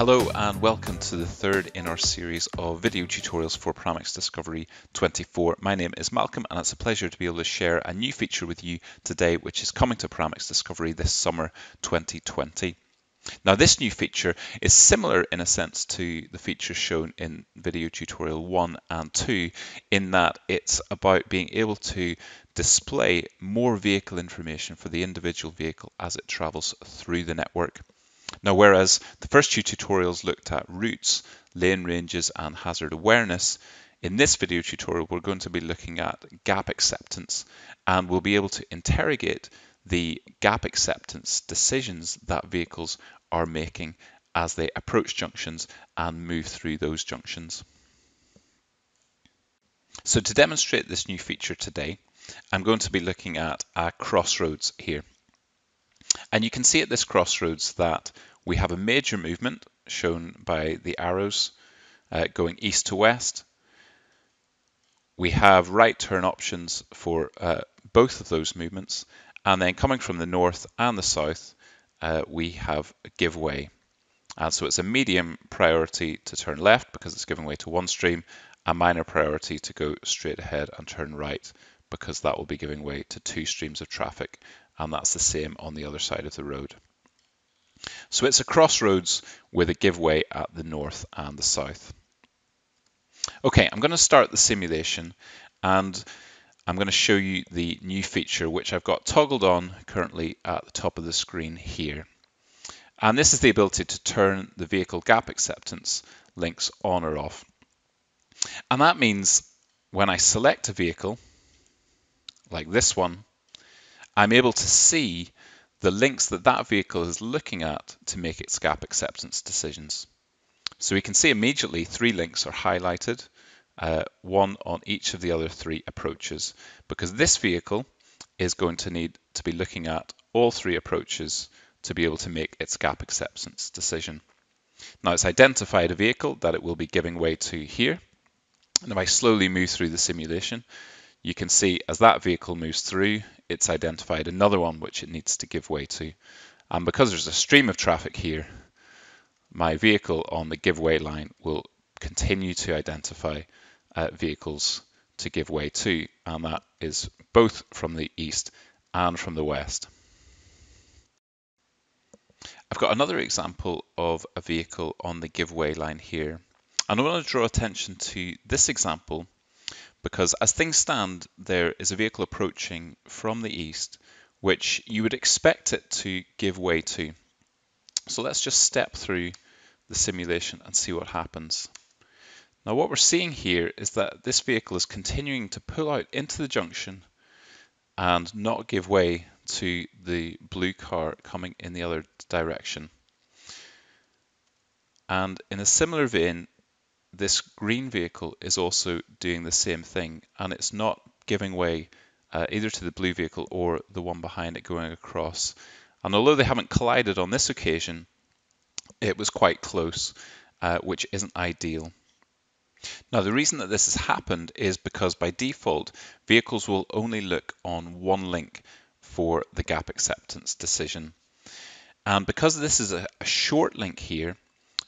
Hello and welcome to the third in our series of video tutorials for Paramics Discovery 24. My name is Malcolm and it's a pleasure to be able to share a new feature with you today, which is coming to Paramics Discovery this summer 2020. Now this new feature is similar in a sense to the feature shown in video tutorial 1 and 2 in that it's about being able to display more vehicle information for the individual vehicle as it travels through the network. Now, whereas the first two tutorials looked at routes, lane ranges and hazard awareness, in this video tutorial we're going to be looking at gap acceptance, and we'll be able to interrogate the gap acceptance decisions that vehicles are making as they approach junctions and move through those junctions. So to demonstrate this new feature today, I'm going to be looking at a crossroads here. And you can see at this crossroads that we have a major movement shown by the arrows going east to west. We have right turn options for both of those movements. And then coming from the north and the south, we have a give way. And so it's a medium priority to turn left because it's giving way to one stream, a minor priority to go straight ahead and turn right because that will be giving way to two streams of traffic. And that's the same on the other side of the road. So it's a crossroads with a give way at the north and the south. Okay, I'm going to start the simulation and I'm going to show you the new feature which I've got toggled on currently at the top of the screen here. And this is the ability to turn the vehicle gap acceptance links on or off. And that means when I select a vehicle, like this one, I'm able to see the links that that vehicle is looking at to make its gap acceptance decisions. So we can see immediately three links are highlighted, one on each of the other three approaches, because this vehicle is going to need to be looking at all three approaches to be able to make its gap acceptance decision. Now it's identified a vehicle that it will be giving way to here. And if I slowly move through the simulation, you can see as that vehicle moves through, it's identified another one which it needs to give way to. And because there's a stream of traffic here, my vehicle on the give way line will continue to identify vehicles to give way to, and that is both from the east and from the west. I've got another example of a vehicle on the give way line here. And I want to draw attention to this example because as things stand, there is a vehicle approaching from the east, which you would expect it to give way to. So let's just step through the simulation and see what happens. Now what we're seeing here is that this vehicle is continuing to pull out into the junction and not give way to the blue car coming in the other direction. And in a similar vein, this green vehicle is also doing the same thing, and it's not giving way either to the blue vehicle or the one behind it going across. And although they haven't collided on this occasion, it was quite close, which isn't ideal. Now the reason that this has happened is because by default, vehicles will only look on one link for the gap acceptance decision. And because this is a short link here,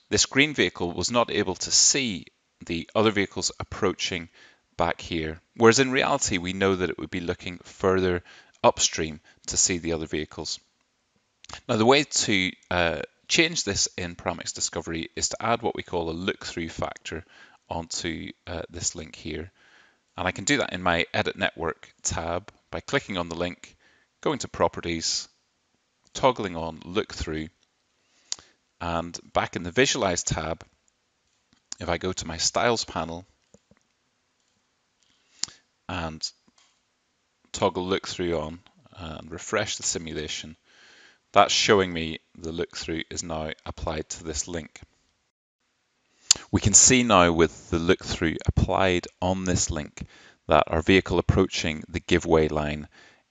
this green vehicle was not able to see the other vehicles approaching back here, whereas in reality we know that it would be looking further upstream to see the other vehicles. Now the way to change this in Paramics Discovery is to add what we call a look-through factor onto this link here, and I can do that in my Edit Network tab by clicking on the link, going to Properties, toggling on Look-Through. And back in the Visualize tab, if I go to my Styles panel and toggle look through on and refresh the simulation, that's showing me the look through is now applied to this link. We can see now with the look through applied on this link that our vehicle approaching the give way line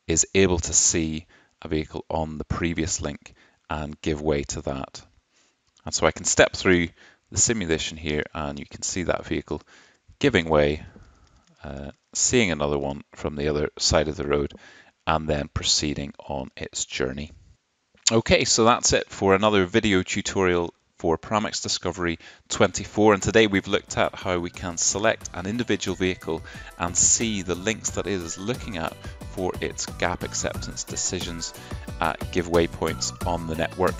is able to see a vehicle on the previous link and give way to that. And so I can step through the simulation here and you can see that vehicle giving way, seeing another one from the other side of the road and then proceeding on its journey. Okay, so that's it for another video tutorial for Paramics Discovery 24, and today we've looked at how we can select an individual vehicle and see the links that it is looking at for its gap acceptance decisions at giveaway points on the network.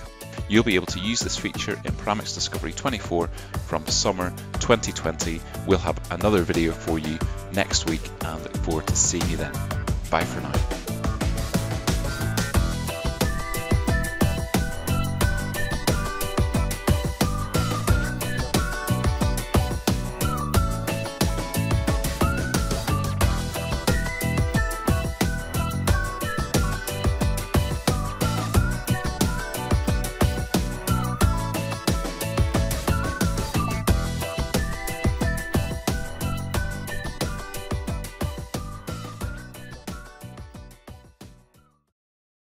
You'll be able to use this feature in Paramics Discovery 24 from summer 2020. We'll have another video for you next week and look forward to seeing you then. Bye for now.